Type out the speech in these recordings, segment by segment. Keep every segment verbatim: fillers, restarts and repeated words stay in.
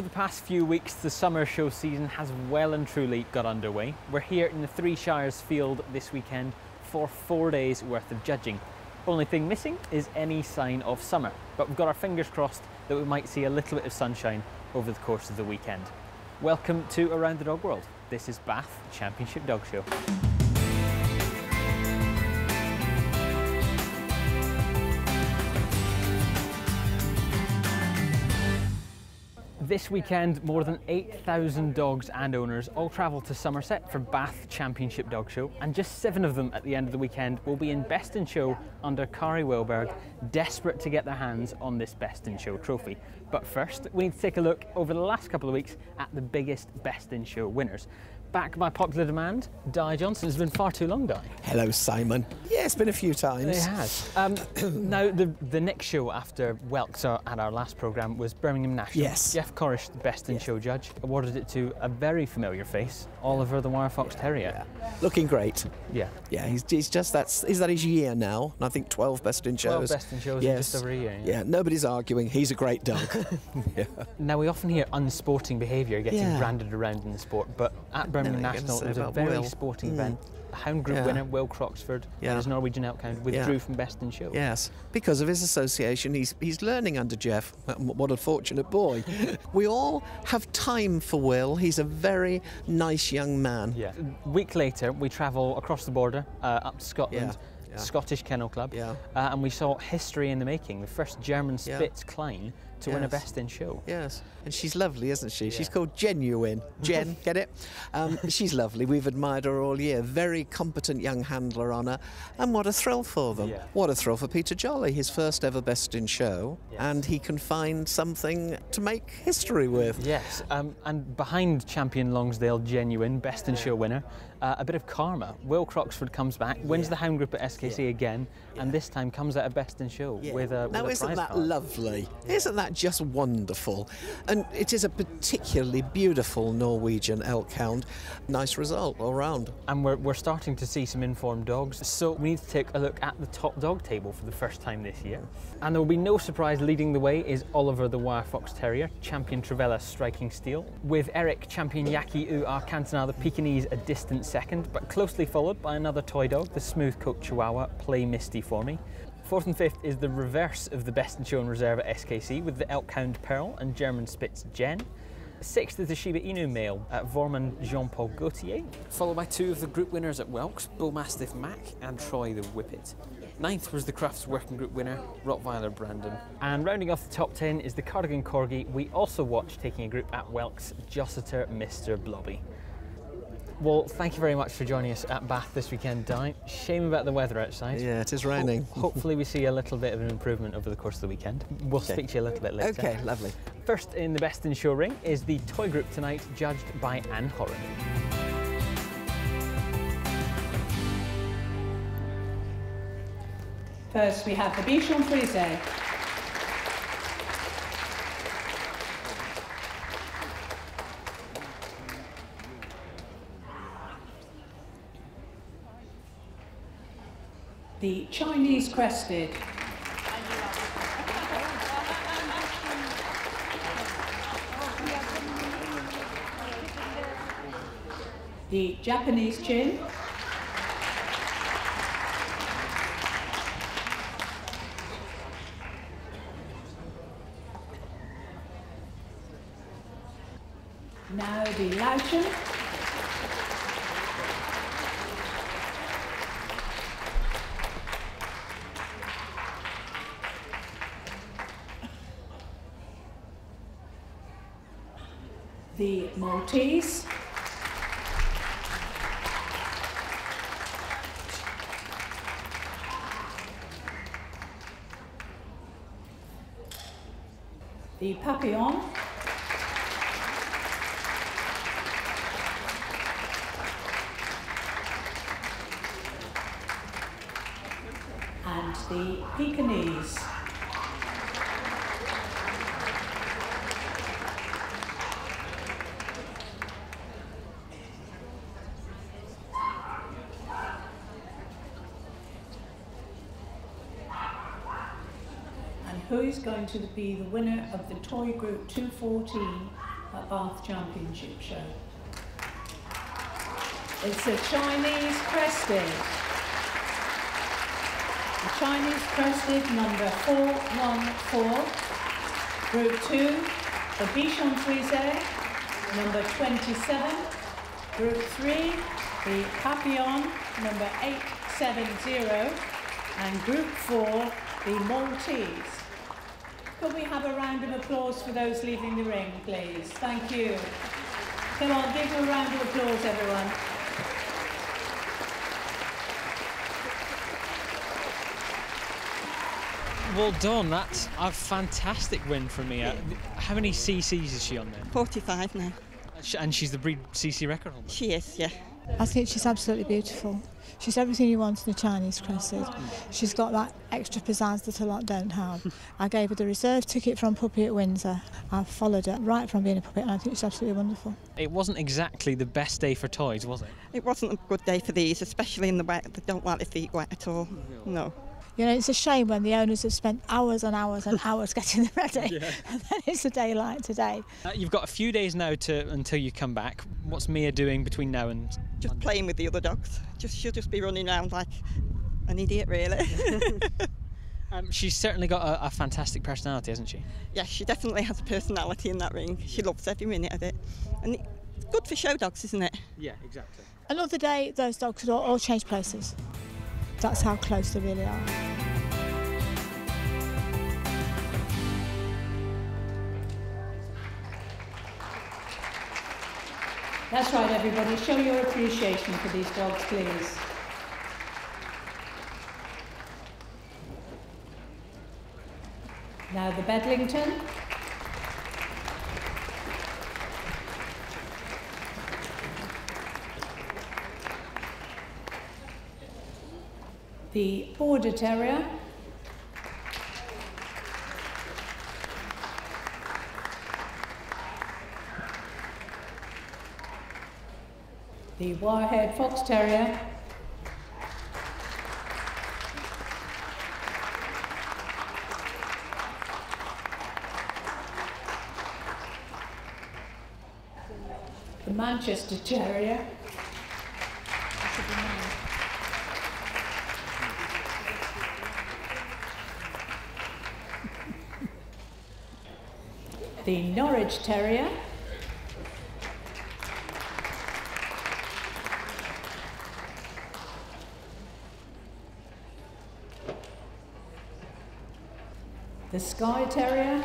Over the past few weeks, the summer show season has well and truly got underway. We're here in the Three Shires field this weekend for four days worth of judging. Only thing missing is any sign of summer, but we've got our fingers crossed that we might see a little bit of sunshine over the course of the weekend. Welcome to Around the Dog World. This is Bath Championship Dog Show. This weekend, more than eight thousand dogs and owners all travel to Somerset for Bath Championship Dog Show, and just seven of them at the end of the weekend will be in Best in Show under Kari Wilberg, desperate to get their hands on this Best in Show trophy. But first, we need to take a look over the last couple of weeks at the biggest Best in Show winners. Back by popular demand, Di Johnson. It's been far too long, Di. Hello, Simon. Yeah, it's been a few times. It has. Um, now, the, the next show after Welks at our last programme was Birmingham National. Yes. Jeff Corish, the Best in yes. Show judge, awarded it to a very familiar face, Oliver the Wire Fox yeah, Terrier. Yeah. Looking great. Yeah. Yeah, he's, he's just, that's, is that his year now? And I think twelve Best in Shows. twelve Best in Shows yes. in just over a year. Yeah. yeah, nobody's arguing. He's a great dog. yeah. Now, we often hear unsporting behaviour getting yeah. branded around in the sport, but at Birmingham no, National, it was a very Will. sporting mm. event. A Hound Group yeah. winner, Will Croxford, yeah. his Norwegian Outhound, withdrew yeah. from Best in Show. Yes, because of his association. He's, he's learning under Jeff. What a fortunate boy. We all have time for Will. He's a very nice young man. Yeah. A week later, we travel across the border, uh, up to Scotland. Yeah. Yeah. Scottish Kennel Club, yeah. uh, and we saw history in the making, the first German Spitz yeah. Klein to yes. win a Best in Show. Yes, and she's lovely, isn't she? Yeah. She's called Genuine. Jen, get it? Um, she's lovely. We've admired her all year. Very competent young handler on her, and what a thrill for them. Yeah. What a thrill for Peter Jolly, his first ever Best in Show, yes. and he can find something to make history with. Yes, um, and behind champion Longsdale Genuine, Best in Show winner, Uh, a bit of karma. Will Croxford comes back, wins yeah. the Hound Group at S K C yeah. again, yeah. and this time comes out of Best in Show yeah. with a, with now, a isn't prize that card. Lovely? Yeah. Isn't that just wonderful? And it is a particularly beautiful Norwegian elk hound. Nice result all round. And we're, we're starting to see some informed dogs, so we need to take a look at the top dog table for the first time this year. And there will be no surprise, leading the way is Oliver the Wire Fox Terrier, champion Travella Striking Steel, with Eric, champion Yaki U Arkantana, the Pekingese, a distant second, but closely followed by another toy dog, the smooth coat Chihuahua, Play Misty For Me. Fourth and fifth is the reverse of the Best in Show and Reserve at S K C, with the elk hound Pearl and German Spitz Jen. Sixth is the Shiba Inu male at Vorman Jean-Paul Gaultier, followed by two of the group winners at Welks, Bull Mastiff Mac and Troy the Whippet. Ninth was the Crufts working group winner, Rottweiler Brandon. And rounding off the top ten is the Cardigan Corgi we also watched taking a group at Welks, Jossiter Mr Blobby. Well, thank you very much for joining us at Bath this weekend, Di. Shame about the weather outside. Yeah, it is raining. Ho hopefully we see a little bit of an improvement over the course of the weekend. We'll okay. speak to you a little bit later. Okay, lovely. First in the Best in Show ring is the toy group tonight, judged by Anne Horan. First, we have the Bichon Frise. The Chinese Crested, the Japanese Chin, now the Laotian, the Maltese, the Papillon, and the Pekingese. Going to be the winner of the toy group two fourteen at Bath Championship Show. It's a Chinese Crested. The Chinese Crested number four one four, group two, the Bichon Frise number twenty-seven, group three, the Papillon number eight seven zero, and group four, the Maltese. Could we have a round of applause for those leaving the ring, please? Thank you. Come on, give them a round of applause, everyone. Well done, that's a fantastic win from Mia. How many C Cs is she on there? forty-five now. And she's the breed C C record holder? She is, yeah. I think she's absolutely beautiful. She's everything you want in a Chinese Crested. She's got that extra pizzazz that a lot don't have. I gave her the reserve ticket from Puppy at Windsor. I've followed her right from being a puppy and I think she's absolutely wonderful. It wasn't exactly the best day for toys, was it? It wasn't a good day for these, especially in the wet. They don't like their feet wet at all, no. You know, it's a shame when the owners have spent hours and hours and hours getting them ready, yeah. And then it's a day like today. Uh, you've got a few days now to until you come back. What's Mia doing between now and...? Just playing with the other dogs. Just She'll just be running around like an idiot, really. um, she's certainly got a, a fantastic personality, hasn't she? Yes, yeah, she definitely has a personality in that ring. She loves every minute of it. And it's good for show dogs, isn't it? Yeah, exactly. Another day, those dogs would all, all change places. That's how close they really are. That's right, everybody. Show your appreciation for these dogs, please. Now the Bedlington. The Border Terrier, the Wire-haired Fox Terrier, the Manchester Terrier, the Norwich Terrier, the Skye Terrier,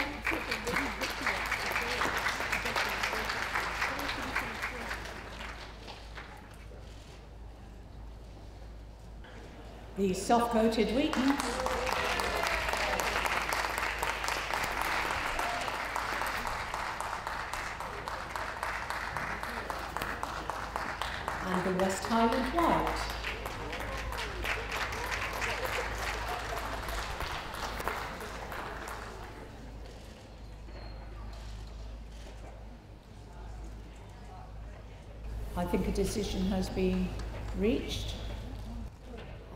the soft-coated Wheaton, decision has been reached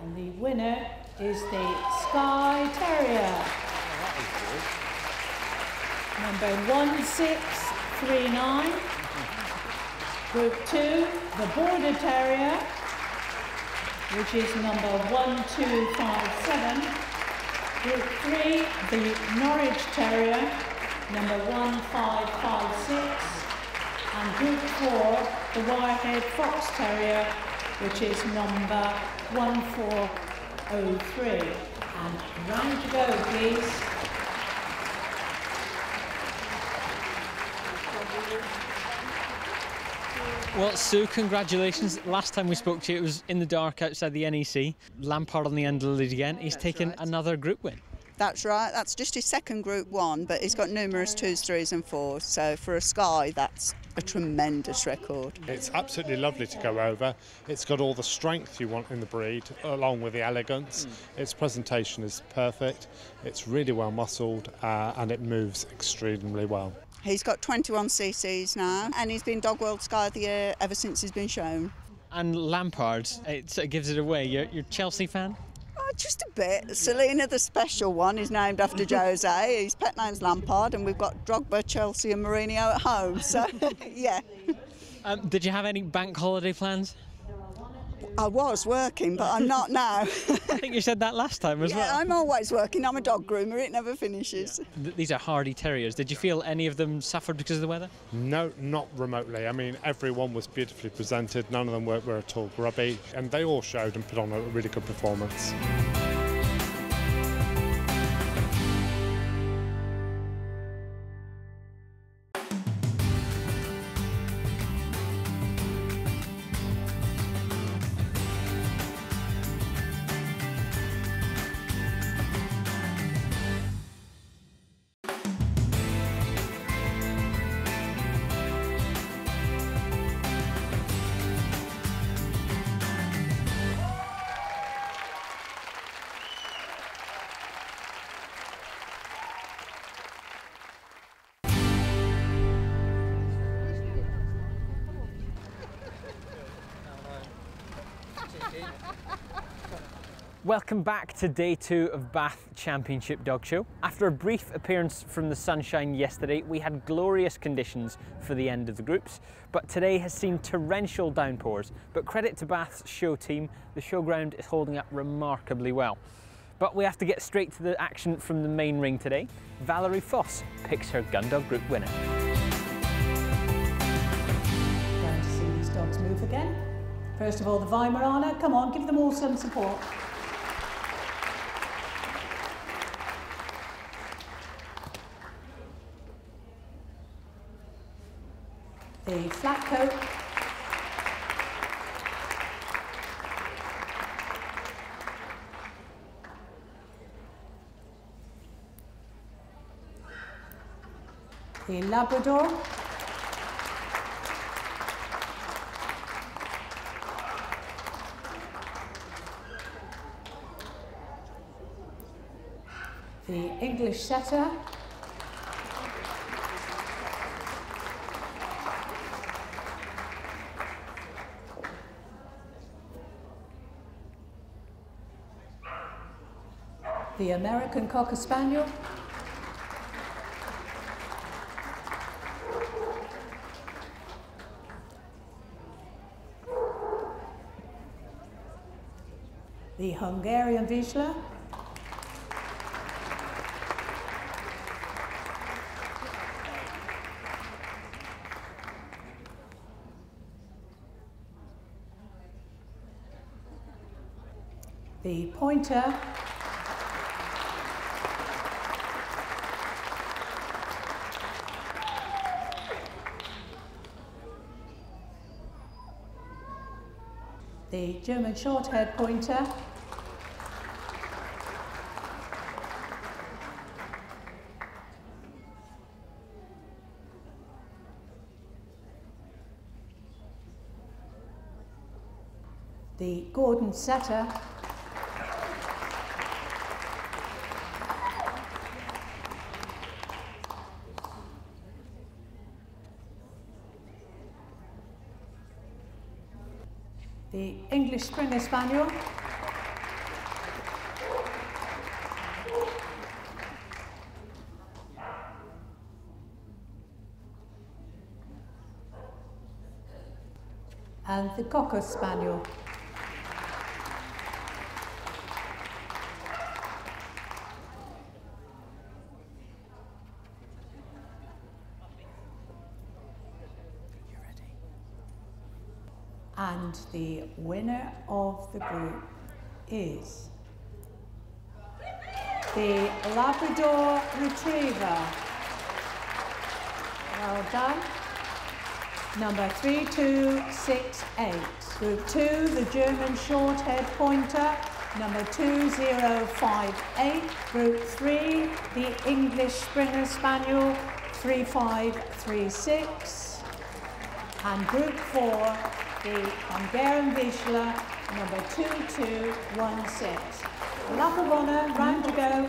and the winner is the Skye Terrier, number one six three nine, group two, the Border Terrier, which is number one two five seven, group three, the Norwich Terrier, number one five five six, and group four, the Wire-haired Fox Terrier, which is number one four oh three. And round you go, please. Well, Sue, congratulations. Last time we spoke to you, it was in the dark outside the N E C. Lampard on the end of the lead again. He's That's taken right. another group win. That's right, that's just his second group one, but he's got numerous twos, threes and fours, so for a Skye that's a tremendous record. It's absolutely lovely to go over. It's got all the strength you want in the breed, along with the elegance. Mm. Its presentation is perfect, it's really well muscled, uh, and it moves extremely well. He's got twenty-one C Cs now, and he's been Dog World Skye of the Year ever since he's been shown. And Lampard, it sort of gives it away. You're, you're a Chelsea fan? Just a bit. Selena the special one is named after Jose. His pet name's Lampard, and we've got Drogba, Chelsea and Mourinho at home. So, yeah. Um, did you have any bank holiday plans? I was working, but I'm not now. I think you said that last time as yeah, well. Yeah, I'm always working. I'm a dog groomer. It never finishes. Yeah. Th these are hardy terriers. Did you feel any of them suffered because of the weather? No, not remotely. I mean, everyone was beautifully presented. None of them were, were at all grubby. And they all showed and put on a really good performance. Welcome back to day two of Bath Championship Dog Show. After a brief appearance from the sunshine yesterday, we had glorious conditions for the end of the groups, but today has seen torrential downpours. But credit to Bath's show team, the showground is holding up remarkably well. But we have to get straight to the action from the main ring today. Valerie Foss picks her gun dog group winner. Going to see these dogs move again. First of all, the Weimaraner, come on, give them all some support. The flat coat. The Labrador. The English Setter. The American Cocker Spaniel. The Hungarian Vizsla. The Pointer. The German Shorthaired Pointer. The Gordon Setter. The English Springer Spaniel. And the Cocker Spaniel. And the winner of the group is the Labrador Retriever. Well done. Number three two six eight. Group two, the German Shorthaired Pointer. Number two zero five eight. Group three, the English Springer Spaniel. three five three six. And group four, the Hungarian Vizsla, number two two one six. Lap of honour, round to go.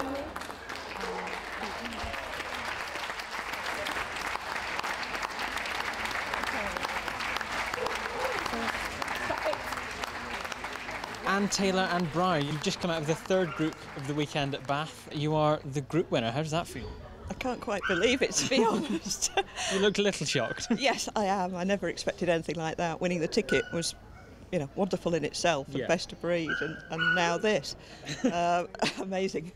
Anne, Taylor and Briar, you've just come out of the third group of the weekend at Bath. You are the group winner. How does that feel? I can't quite believe it, to be honest. You look a little shocked. Yes, I am. I never expected anything like that. Winning the ticket was, you know, wonderful in itself, and yeah. best of breed, and, and now this. Uh, amazing.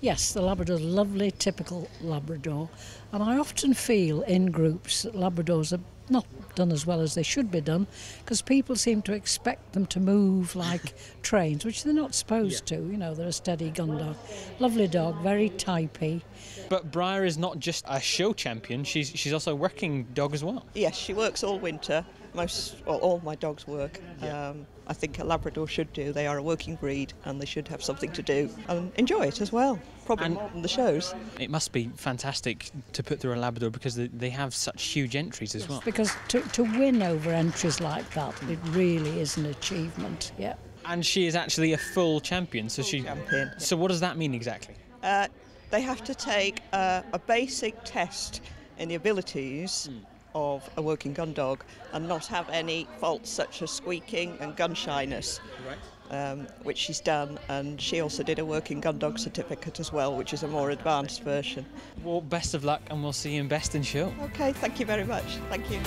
Yes, the Labrador's lovely, typical Labrador. And I often feel in groups that Labradors are not done as well as they should be done, because people seem to expect them to move like trains, which they're not supposed yeah. to. You know, they're a steady gun dog. Lovely dog, very typey. But Briar is not just a show champion, she's she's also a working dog as well. Yes, she works all winter. Most, well, all my dogs work. Yeah. Um, I think a Labrador should do. They are a working breed and they should have something to do and enjoy it as well, probably and more than the shows. It must be fantastic to put through a Labrador because they have such huge entries as yes, well. Because to, to win over entries like that, it really is an achievement, yeah. And she is actually a full champion. So full she. Champion. So what does that mean exactly? Uh, they have to take uh, a basic test in the abilities mm. of a working gun dog and not have any faults such as squeaking and gun shyness, right. um, which she's done, and she also did a working gun dog certificate as well, which is a more advanced version. Well, best of luck and we'll see you in Best in Show. Okay, thank you very much. Thank you.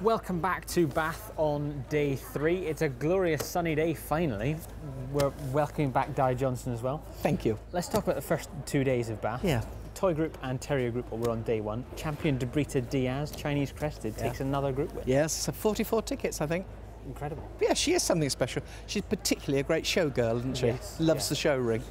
Welcome back to Bath on day three. It's a glorious sunny day, finally. We're welcoming back Di Johnson as well. Thank you. Let's talk about the first two days of Bath. Yeah. Toy group and terrier group were on day one. Champion Debrita Diaz, Chinese Crested, yeah. takes another group win. Yes, so forty-four tickets, I think. Incredible. Yeah, she is something special. She's particularly a great showgirl, isn't she? Yes, Loves yes. the show ring.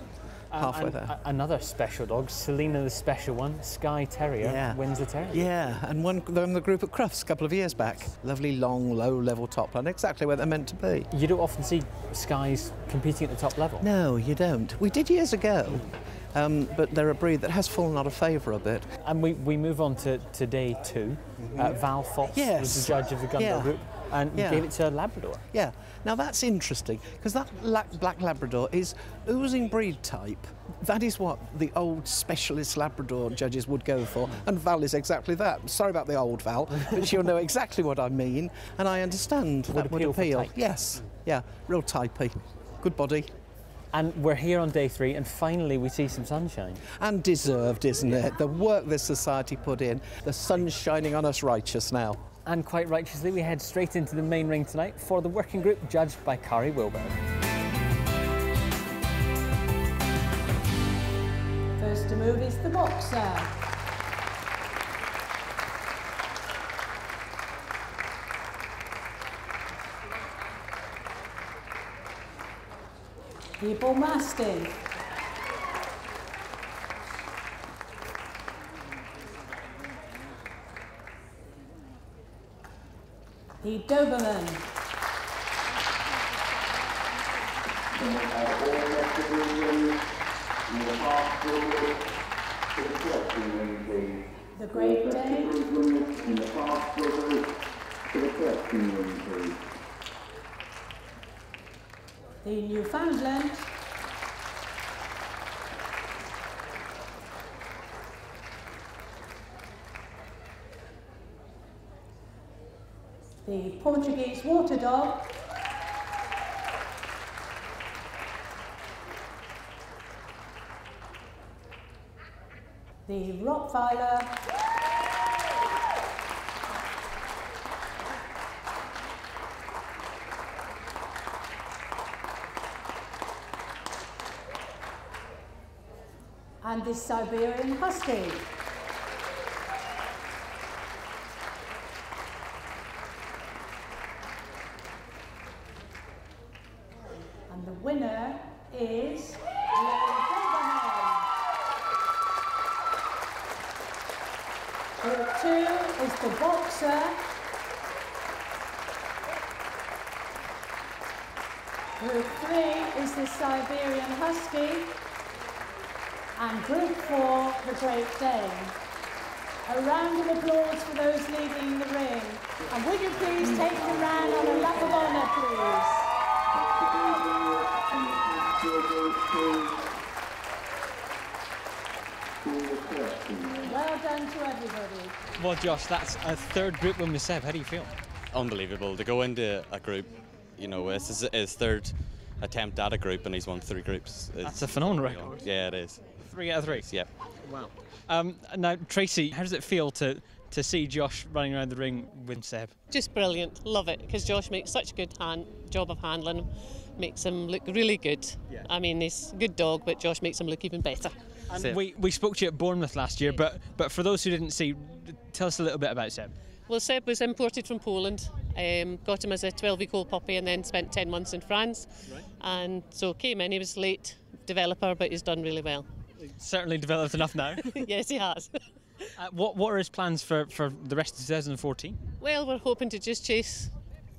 Halfway um, there. Another special dog, Selena the special one, Skye Terrier, yeah. wins the Terrier. Yeah, and won the group at Crufts a couple of years back. Lovely, long, low-level top line, exactly where they're meant to be. You don't often see Skyes competing at the top level. No, you don't. We did years ago, um, but they're a breed that has fallen out of favour a bit. And we, we move on to, to day two. Mm-hmm. uh, Val Foss yes. was the judge of the gun yeah. dog group. And yeah. gave it to a Labrador. Yeah. Now that's interesting, because that black Labrador is oozing breed type. That is what the old specialist Labrador judges would go for, and Val is exactly that. Sorry about the old Val, but she'll know exactly what I mean, and I understand would that appeal would appeal. Yes. Yeah. Real typey. Good body. And we're here on day three, and finally we see some sunshine. And deserved, isn't yeah. it? The work this society put in. The sun's shining on us righteous now. And quite righteously, we head straight into the main ring tonight for the working group, judged by Kari Wilberg. First to move is the boxer. People Mastiff. The Dobermann. The Great Dane. The Newfoundland. The Portuguese water dog, the Rottweiler, and the Siberian Husky. Winner is Group two is the boxer. Group three is the Siberian Husky. And Group four, the Great Dane. A round of applause for those leading the ring. And would you please take the round on a lap of honour, please? Well done to everybody. Well, Josh, that's a third group win with Seb. How do you feel? Unbelievable. To go into a group, you know, this is his third attempt at a group and he's won three groups. It's that's a phenomenal record. Yeah, it is. Three out of three? Yeah. Wow. Um, now, Tracy, how does it feel to, to see Josh running around the ring with Seb? Just brilliant. Love it, because Josh makes such a good hand, job of handling him. Makes him look really good. Yeah. I mean, he's a good dog, but Josh makes him look even better. And Seb. We, we spoke to you at Bournemouth last year, yeah. but, but for those who didn't see, tell us a little bit about Seb. Well, Seb was imported from Poland, um, got him as a twelve-week-old puppy and then spent ten months in France. Right. And so came in, he was late developer, but he's done really well. He's certainly developed enough now. Yes, he has. uh, what, what are his plans for, for the rest of two thousand fourteen? Well, we're hoping to just chase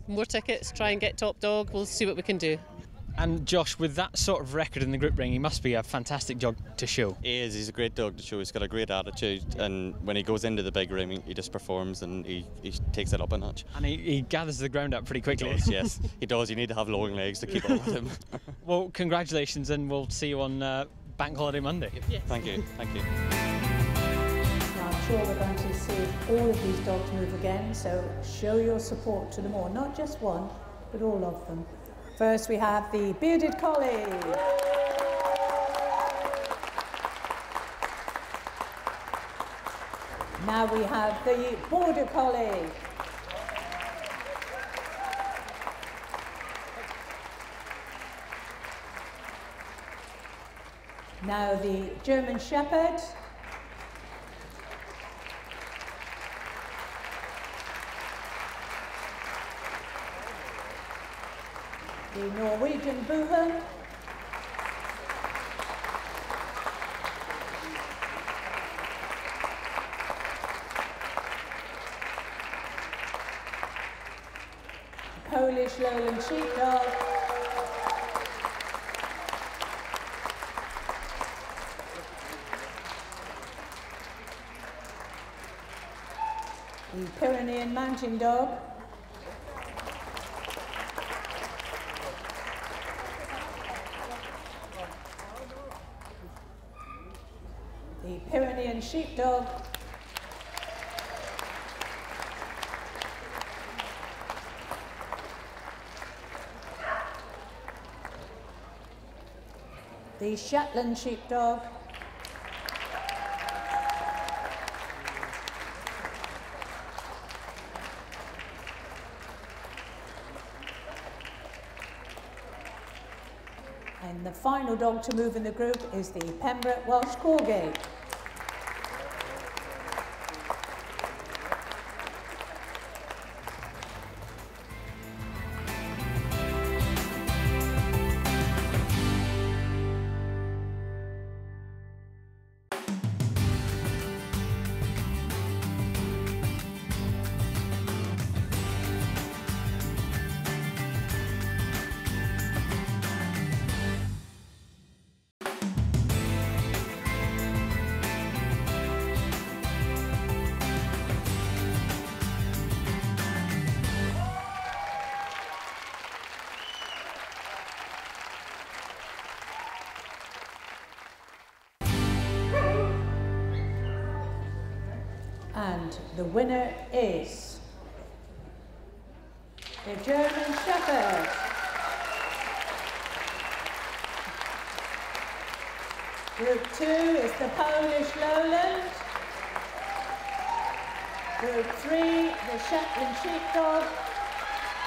more tickets, try and get top dog. We'll see what we can do. And Josh, with that sort of record in the group ring, he must be a fantastic dog to show. He is, he's a great dog to show. He's got a great attitude, and when he goes into the big ring, he just performs and he, he takes it up a notch. And he, he gathers the ground up pretty quickly. He does, yes, he does. You need to have long legs to keep up with him. Well, congratulations, and we'll see you on uh, Bank Holiday Monday. Yes. Thank you, thank you. Now, I'm sure we're going to see all of these dogs move again, so show your support to them all, not just one, but all of them. First, we have the bearded collie. Now we have the border collie. Now the German Shepherd. The Norwegian Boehound, Polish Lowland Sheepdog, the Pyrenean Mountain Dog, Sheepdog, the Shetland Sheepdog, and the final dog to move in the group is the Pembroke Welsh Corgi. The winner is the German Shepherd. Group two is the Polish Lowland. Group three, the Shetland Sheepdog.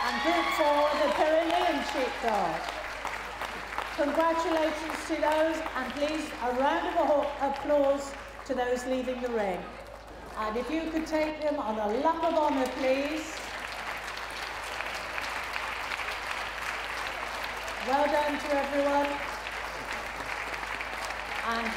And group four, the Pyrenean Sheepdog. Congratulations to those, and please a round of applause to those leaving the ring. And if you could take them on a lap of honour, please. Well done to everyone. And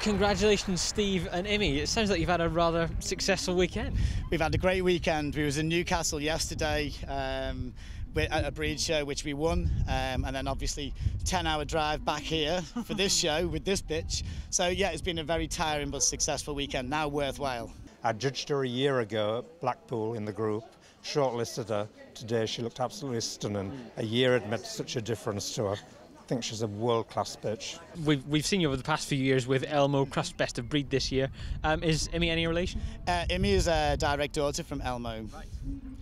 congratulations, Steve and Imi. It sounds like you've had a rather successful weekend. We've had a great weekend. We was in Newcastle yesterday. Um, at a breed show which we won, um, and then obviously ten hour drive back here for this show with this bitch. So yeah, it's been a very tiring but successful weekend, now worthwhile. I judged her a year ago at Blackpool in the group, shortlisted her. Today she looked absolutely stunning. A year had made such a difference to her. I think she's a world-class bitch. We've, we've seen you over the past few years with Elmo, Crufts Best of Breed this year. Um, is Imi any relation? Uh, Imi is a direct daughter from Elmo. Right.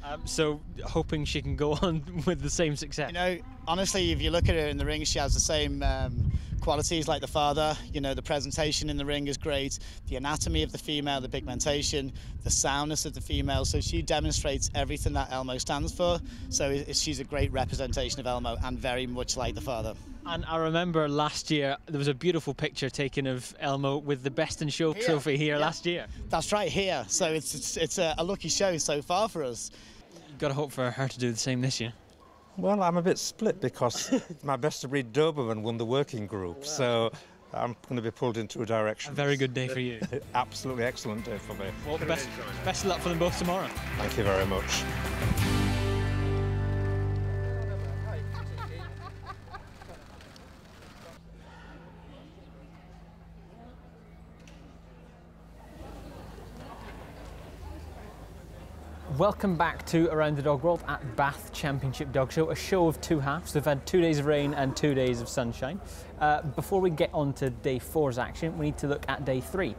Um, so hoping she can go on with the same success. You know, honestly, if you look at her in the ring, she has the same um, qualities like the father. You know, the presentation in the ring is great, the anatomy of the female, the pigmentation, the soundness of the female. So she demonstrates everything that Elmo stands for. So it, it, she's a great representation of Elmo and very much like the father. And I remember last year there was a beautiful picture taken of Elmo with the Best in Show here. trophy here yeah. last year. That's right, here. So it's it's, it's a, a lucky show so far for us. You've got to hope for her to do the same this year. Well, I'm a bit split because my Best of Breed Dobermann won the working group, wow. so I'm going to be pulled in two directions. A very good day for you. Absolutely excellent day for me. Well, best, best of luck for them both tomorrow. Thank you very much. Welcome back to Around the Dog World at Bath Championship Dog Show, a show of two halves. We've had two days of rain and two days of sunshine. Uh, before we get on to day four's action, we need to look at day three.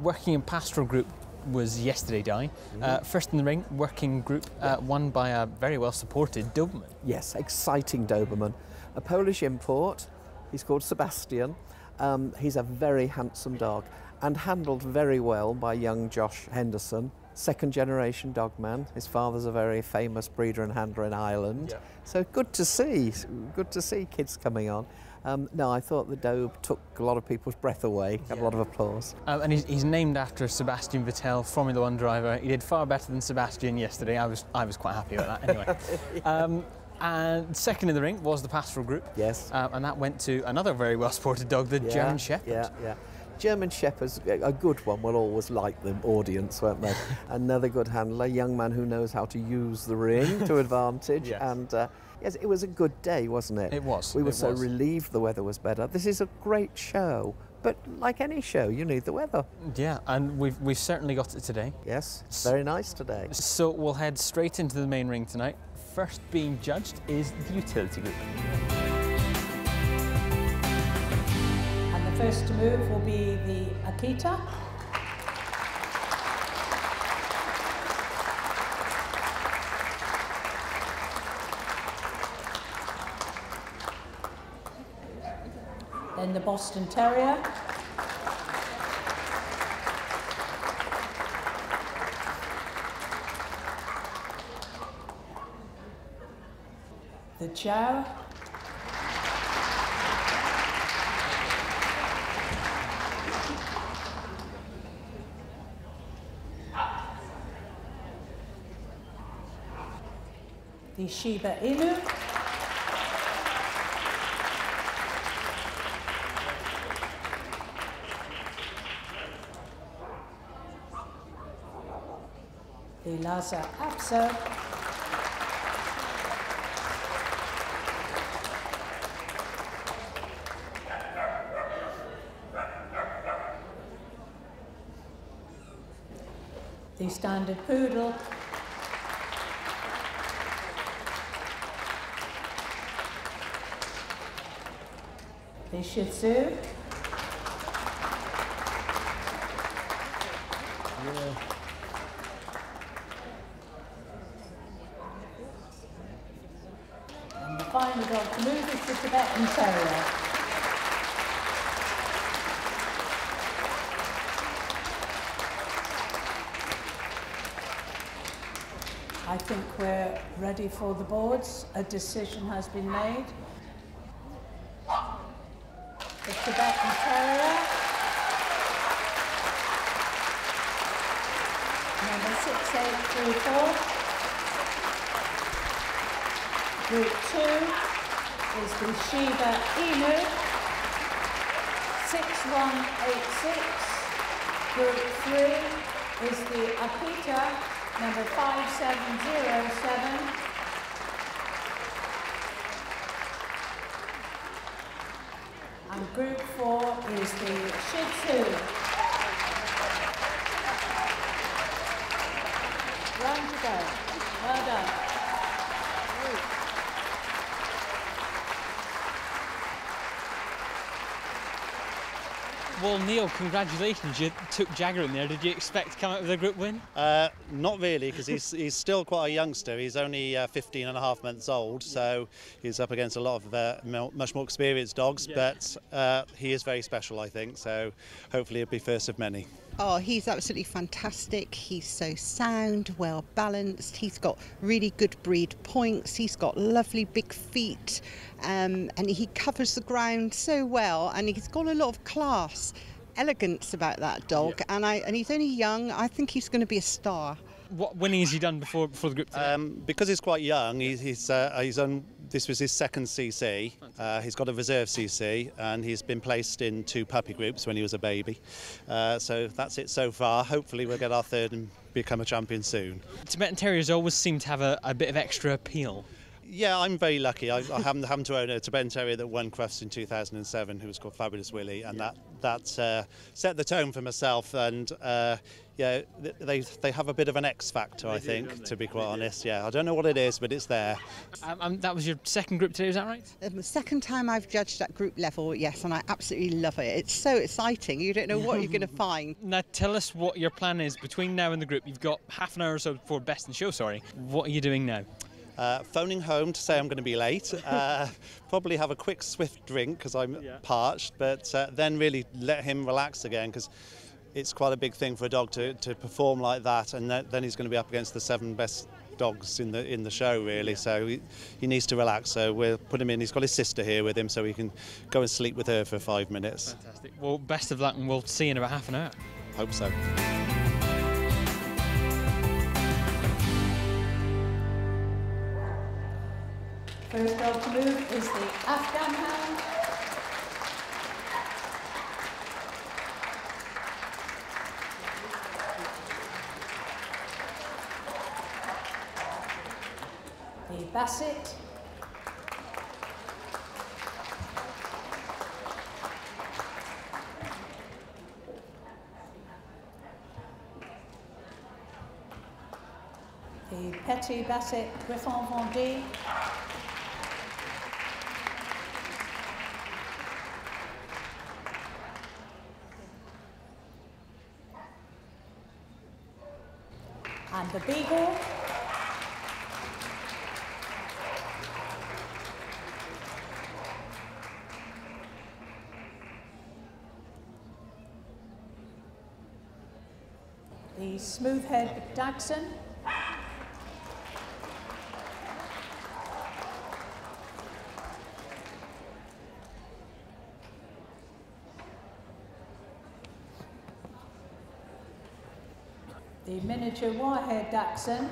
Working and Pastoral Group was yesterday, Di. Uh, first in the ring, working group, uh, won by a very well-supported Doberman. Yes, exciting Doberman. A Polish import, he's called Sebastian. Um, he's a very handsome dog and handled very well by young Josh Henderson. Second generation dog man. His father's a very famous breeder and handler in Ireland. Yeah. So good to see, good to see kids coming on. Um, no, I thought the Dobe took a lot of people's breath away, got yeah. a lot of applause. Um, and he's, he's named after Sebastian Vettel, Formula One driver. He did far better than Sebastian yesterday. I was, I was quite happy with that anyway. yeah. um, And second in the ring was the Pastoral Group. Yes. Um, and that went to another very well-supported dog, the yeah, German Shepherd. Yeah, yeah. German Shepherds, a good one, will always like the audience, won't they? Another good handler, young man who knows how to use the ring to advantage. yes. And uh, yes, it was a good day, wasn't it? It was. We were it so was. relieved the weather was better. This is a great show, but like any show, you need the weather. Yeah, and we've, we've certainly got it today. Yes, it's very nice today. So we'll head straight into the main ring tonight. First being judged is the utility group. First to move will be the Akita. Then the Boston Terrier. The Chow. The Shiba Inu, the Lhasa Apso, the Standard Poodle, the Shih Tzu. Yeah. And the final dog to move is the Tibetan Terrier. I think we're ready for the boards. A decision has been made. Tibetan Terrier, number six eight three four. Group two is the Shiba Inu, six one eight six. Group three is the Akita, number five seven zero seven. Group four is the Shih Tzu. Round to go. Well done. Well, Neil, congratulations. You took Jagger in there. Did you expect to come out with a group win? Uh, not really, because he's, he's still quite a youngster. He's only uh, fifteen and a half months old, yeah. So he's up against a lot of uh, much more experienced dogs, yeah. But uh, he is very special, I think, so hopefully it'll be first of many. Oh, he's absolutely fantastic. He's so sound, well balanced. He's got really good breed points. He's got lovely big feet, um, and he covers the ground so well. And he's got a lot of class, elegance about that dog. Yeah. And I and he's only young. I think he's going to be a star. What winning has he done before before the group today? Um, because he's quite young, he's he's, uh, he's on. This was his second C C. Uh, he's got a reserve C C, and he's been placed in two puppy groups when he was a baby. Uh, so that's it so far. Hopefully we'll get our third and become a champion soon. Tibetan Terriers always seem to have a, a bit of extra appeal. Yeah, I'm very lucky. I, I happen, happen to own a Tibetan Terrier that won Crufts in two thousand seven, who was called Fabulous Willie, and yeah. that that uh, set the tone for myself. And uh, yeah, they they have a bit of an X factor, they I do, think, to be quite they honest. Do. Yeah, I don't know what it is, but it's there. Um, um, that was your second group today, is that right? Um, the second time I've judged at group level, yes, and I absolutely love it. It's so exciting. You don't know what you're going to find. Now, tell us what your plan is between now and the group. You've got half an hour or so before Best in Show. Sorry, what are you doing now? Uh, phoning home to say I'm going to be late, uh, probably have a quick swift drink because I'm yeah. parched, but uh, then really let him relax again, because it's quite a big thing for a dog to, to perform like that, and th then he's going to be up against the seven best dogs in the in the show, really, yeah. So he, he needs to relax, so we'll put him in. He's got his sister here with him, so he can go and sleep with her for five minutes. Fantastic. Well, best of luck, and we'll see you in about half an hour. Hope so. First dog to move is the Afghan Hound. The Basset. The Petit Basset Griffon Vendée. And the Beagle. The Smooth-Head Dachshund. The miniature white-haired dachshund.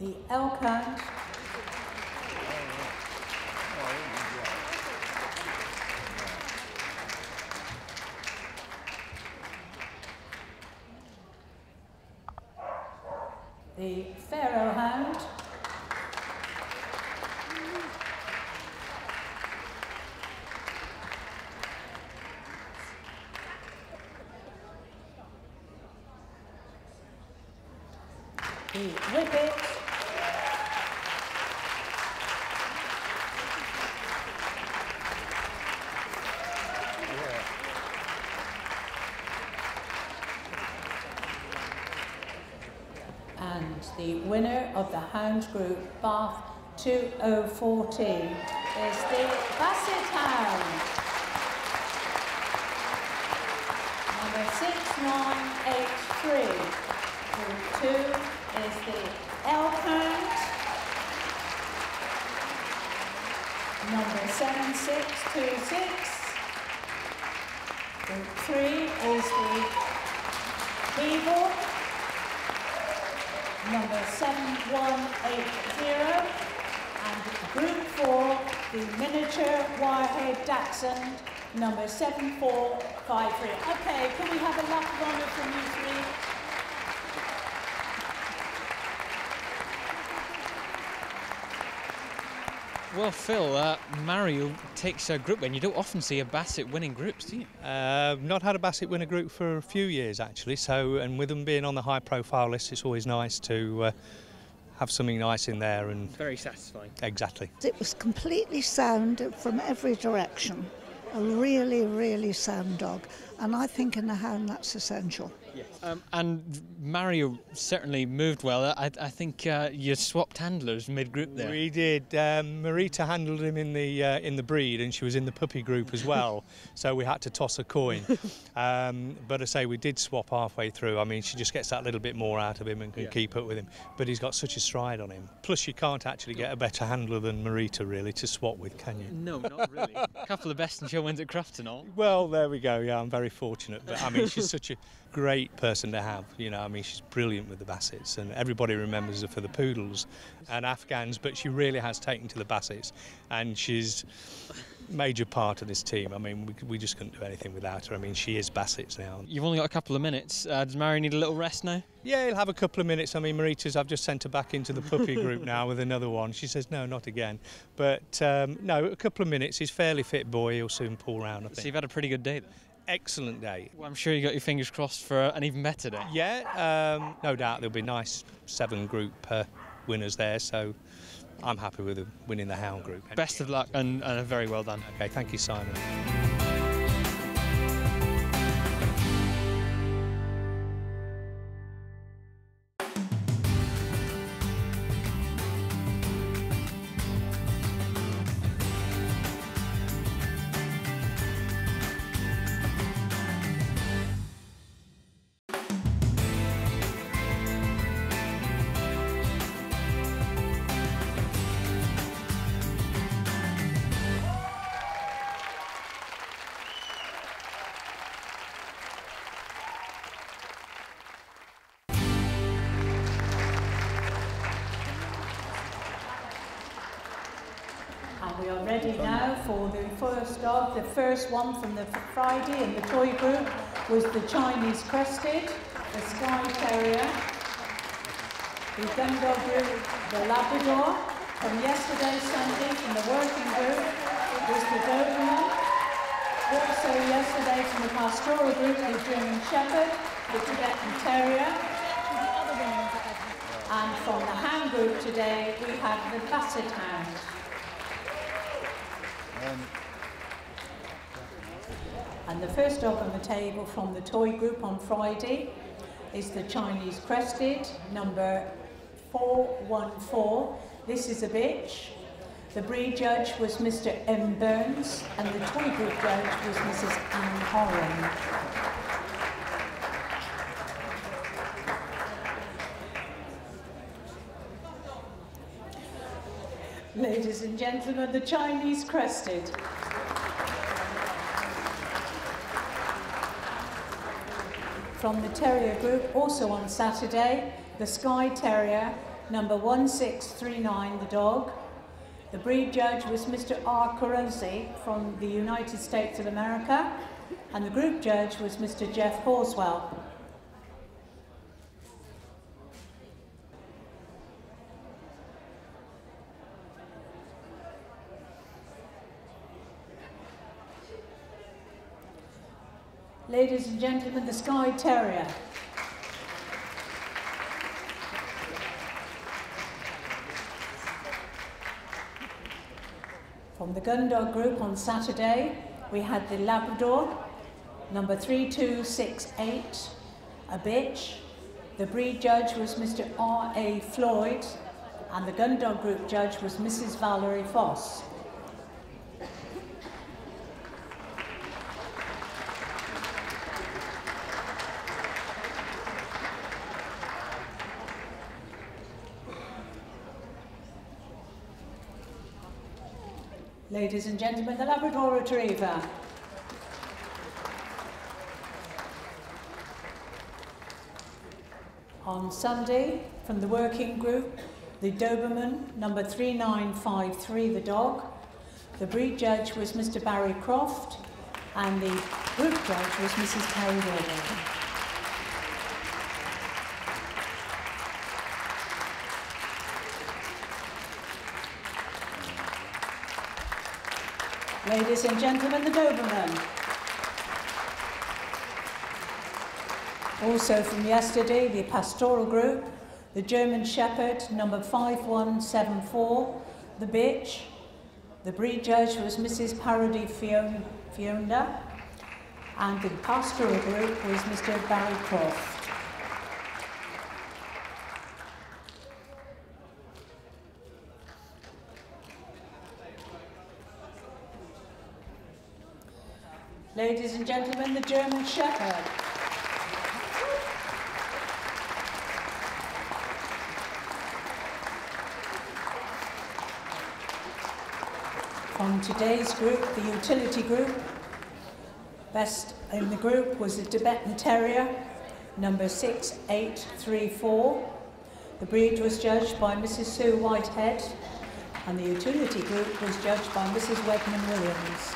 The elk hound. The Pharaoh Hound. The Whippet. The winner of the Hound Group Bath two thousand fourteen is the Basset Hound. Number six nine eight three. Group two is the Elk Hound. Number seven six two six. Group three is the Beagle. Number seven one eight zero, and Group four, the miniature wire-haired dachshund, number seven four five three. Okay, can we have a lap of honour from you three? Well, Phil, uh, Mario takes a group win. You don't often see a Basset winning groups, do you? Uh, not had a Basset win a group for a few years, actually. So, and with them being on the high-profile list, it's always nice to uh, have something nice in there. And very satisfying. Exactly. It was completely sound from every direction. A really, really sound dog. And I think in a hound that's essential. Yes. Um, and Mario certainly moved well. I, I think uh, you swapped handlers mid-group there. We did. Um, Marita handled him in the uh, in the breed, and she was in the puppy group as well. So we had to toss a coin. um, but I say we did swap halfway through. I mean, she just gets that little bit more out of him and can yeah. keep up with him. But he's got such a stride on him. Plus, you can't actually get a better handler than Marita really to swap with, can you? No, not really. A couple of best in show wins at Crufts and all. Well, there we go. Yeah, I'm very fortunate. But I mean, she's such a great person to have, you know. I mean, she's brilliant with the Bassets, and everybody remembers her for the poodles and Afghans, but she really has taken to the Bassets, and she's a major part of this team. I mean, we, we just couldn't do anything without her. I mean, she is Bassets now. You've only got a couple of minutes. Uh, does Mario need a little rest now? Yeah, he'll have a couple of minutes. I mean, Marita's, I've just sent her back into the puppy group now with another one. She says, no, not again. But, um, no, a couple of minutes. He's fairly fit boy. He'll soon pull round, I think. So you've had a pretty good day, then? Excellent day. Well, I'm sure you got your fingers crossed for an even better day. Yeah, um, no doubt there'll be nice seven group uh, winners there, so I'm happy with winning the hound group. Best of luck and, and very well done. Okay, thank you, Simon. The first one from the Friday in the toy group was the Chinese Crested, the Skye Terrier. We've then got the Labrador from yesterday Sunday from the working group was the Dobermann. Also yesterday from the pastoral group the German Shepherd, the Tibetan Terrier. And from the hound group today we have the Basset Hound. Um. And the first dog on the table from the toy group on Friday is the Chinese Crested, number four one four. This is a bitch. The breed judge was Mister M. Burns, and the toy group judge was Missus Anne Horan. Ladies and gentlemen, the Chinese Crested. From the Terrier group, also on Saturday, the Skye Terrier, number one six three nine, the dog. The breed judge was Mister R. Corish from the United States of America, and the group judge was Mister Jeff Corish. Ladies and gentlemen, the Skye Terrier. From the Gun Dog group on Saturday, we had the Labrador, number three two six eight, a bitch. The breed judge was Mister R A. Floyd, and the Gun Dog group judge was Missus Valerie Foss. Ladies and gentlemen, the Labrador Retriever. On Sunday, from the working group, the Dobermann, number three nine five three, the dog. The breed judge was Mister Barry Croft, and the group judge was Missus Kari Wilberg. Ladies and gentlemen, the Dobermann. Also from yesterday, the pastoral group, the German Shepherd, number five one seven four, the bitch. The breed judge was Missus Parody Fiona, and the pastoral group was Mister Barry Croft. Ladies and gentlemen, the German Shepherd. From today's group, the utility group, best in the group was the Tibetan Terrier, number six eight three four. The breed was judged by Missus Sue Whitehead, and the utility group was judged by Missus Wedman Williams.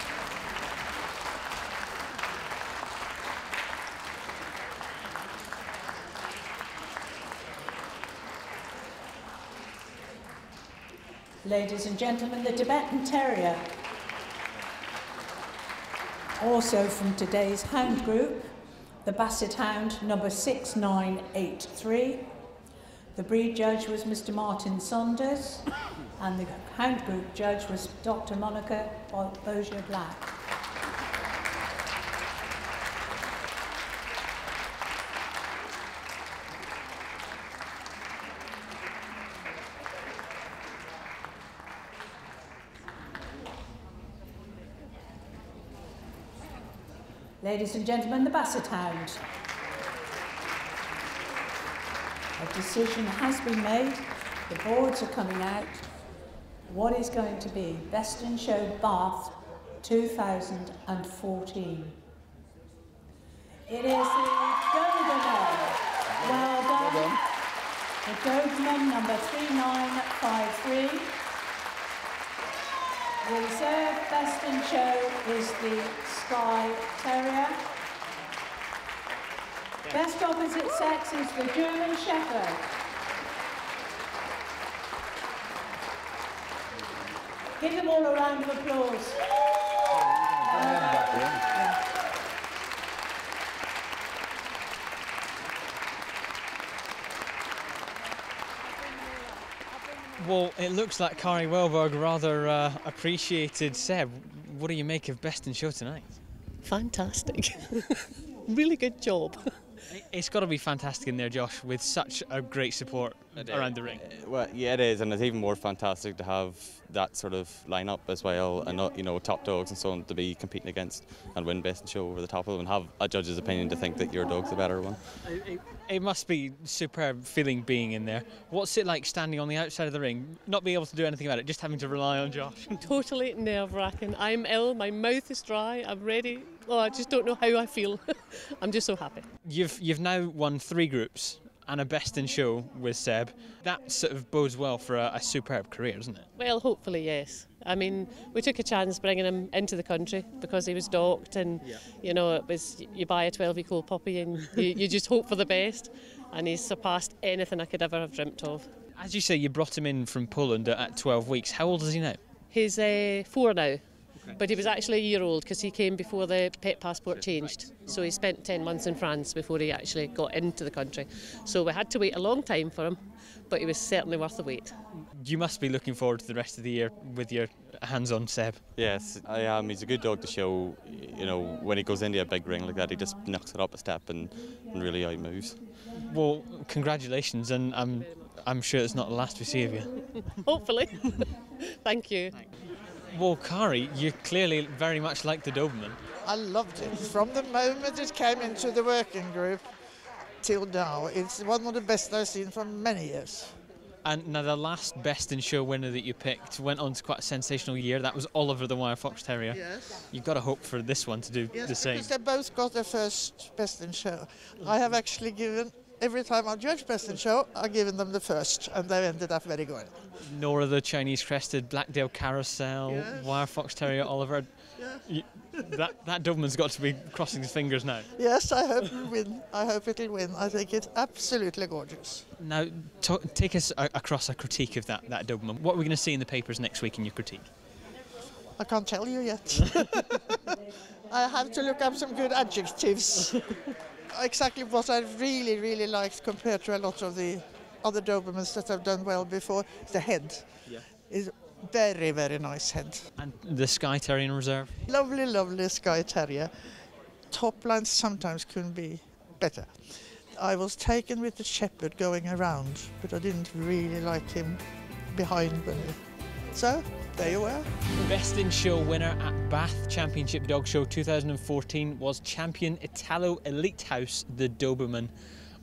Ladies and gentlemen, the Tibetan Terrier. Also from today's hound group, the Basset Hound, number six nine eight three. The breed judge was Mister Martin Saunders, and the hound group judge was Doctor Monica Bossier Black. Ladies and gentlemen, the Basset Hound. A decision has been made. The boards are coming out. What is going to be Best in Show Bath two thousand fourteen? It is the Doberman. Well done. Well done. The Doberman number three nine five three. The reserve Best in Show is the Skye Terrier. Yeah. Best opposite sex is the German Shepherd. Give them all a round of applause. Yeah. Uh, yeah. Yeah. Well, it looks like Kari Wilberg rather uh, appreciated Seb. What do you make of Best in Show tonight? Fantastic. Really good job. It's got to be fantastic in there, Josh, with such a great support around the ring. Well, yeah, it is, and it's even more fantastic to have that sort of lineup as well, and not, you know, top dogs and so on to be competing against and win Best in Show over the top of them, and have a judge's opinion to think that your dog's the better one. It, it, it must be superb feeling being in there. What's it like standing on the outside of the ring, not being able to do anything about it, just having to rely on Josh? Totally nerve-wracking. I'm ill, my mouth is dry, I'm ready. Oh, I just don't know how I feel. I'm just so happy. You've you've now won three groups and a Best in Show with Seb. That sort of bodes well for a, a superb career, doesn't it? Well, hopefully, yes. I mean, we took a chance bringing him into the country because he was docked, and yeah. you know, it was you buy a twelve-week-old puppy and you, you just hope for the best. And he's surpassed anything I could ever have dreamt of. As you say, you brought him in from Poland at twelve weeks. How old is he now? He's uh, four now. But he was actually a year old because he came before the pet passport changed. So he spent ten months in France before he actually got into the country. So we had to wait a long time for him, but he was certainly worth the wait. You must be looking forward to the rest of the year with your hands on Seb. Yes, I am. He's a good dog to show. You know, when he goes into a big ring like that, he just knocks it up a step and, and really outmoves. Well, congratulations, and I'm, I'm sure it's not the last we see of you. Hopefully. Thank you. Thanks. Well, Kari, you clearly very much like the Doberman. I loved it. From the moment it came into the working group till now, it's one of the best I've seen for many years. And now the last Best in Show winner that you picked went on to quite a sensational year. That was Oliver the Wire Fox Terrier. Yes. You've got to hope for this one to do yes, the same. Yes, because they both got their first Best in Show. I have actually given, every time I judge Best in Show, I've given them the first, and they ended up very good. Nora the Chinese Crested, Blackdale Carousel, yes. Wire Fox Terrier, Oliver. Yeah. You, that that Doberman's got to be crossing his fingers now. Yes, I hope it'll win. I hope it'll win. I think it's absolutely gorgeous. Now, take us a across a critique of that, that Doberman. What are we going to see in the papers next week in your critique? I can't tell you yet. I have to look up some good adjectives. Exactly what I really, really liked compared to a lot of the other Dobermans that have done well before, the head. Yeah. It's very, very nice head. And the Skye Terrier in reserve? Lovely, lovely Skye Terrier. Top lines sometimes can be better. I was taken with the shepherd going around, but I didn't really like him behind when he... So, there you were. Best in Show winner at Bath Championship Dog Show two thousand fourteen was champion Italo Elite House, the Doberman.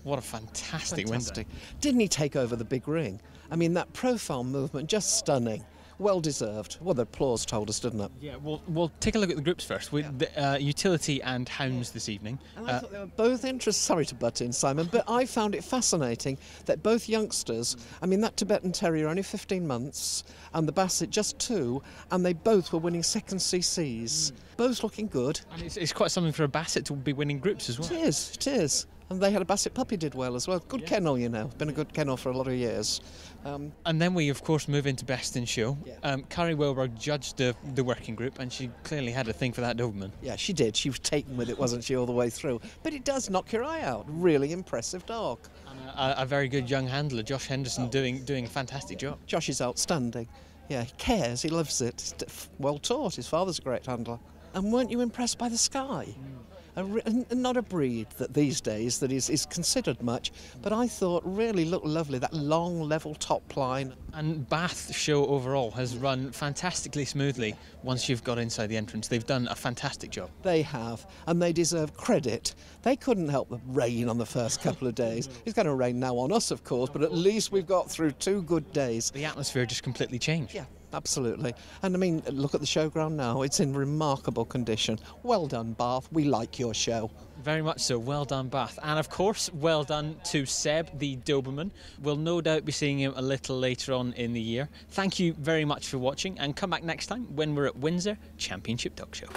What a fantastic, fantastic win. Didn't he take over the big ring? I mean, that profile movement, just stunning. Well deserved. Well, the applause told us, didn't it? Yeah, well, we'll take a look at the groups first. With yeah. the, uh, utility and hounds this evening. And I uh, thought they were both interesting. Sorry to butt in, Simon, but I found it fascinating that both youngsters, I mean, that Tibetan Terrier only fifteen months and the Basset just two, and they both were winning second C Cs. Mm. Both looking good. And it's, it's quite something for a Basset to be winning groups as well. It is, it is. And they had a Basset puppy did well as well. Good yeah. kennel, you know. Been a good kennel for a lot of years. Um, and then we, of course, move into Best in Show. Yeah. Um, Kari Wilberg judged the, the working group, and she clearly had a thing for that Doberman. Yeah, she did. She was taken with it, wasn't she, all the way through. But it does knock your eye out. Really impressive dog. And a, a very good young handler, Josh Henderson, oh. doing, doing a fantastic yeah. job. Josh is outstanding. Yeah, he cares. He loves it. He's well taught. His father's a great handler. And weren't you impressed by the Skye? Mm. A, not a breed that these days that is, is considered much, but I thought really looked lovely, that long level top line. And Bath Show overall has run fantastically smoothly once you've got inside the entrance. They've done a fantastic job. They have, and they deserve credit. They couldn't help the rain on the first couple of days. It's going to rain now on us, of course, but at least we've got through two good days. The atmosphere just completely changed. Yeah. Absolutely. And I mean, look at the showground now. It's in remarkable condition. Well done, Bath. We like your show. Very much so. Well done, Bath. And of course, well done to Seb, the Doberman. We'll no doubt be seeing him a little later on in the year. Thank you very much for watching, and come back next time when we're at Windsor Championship Dog Show.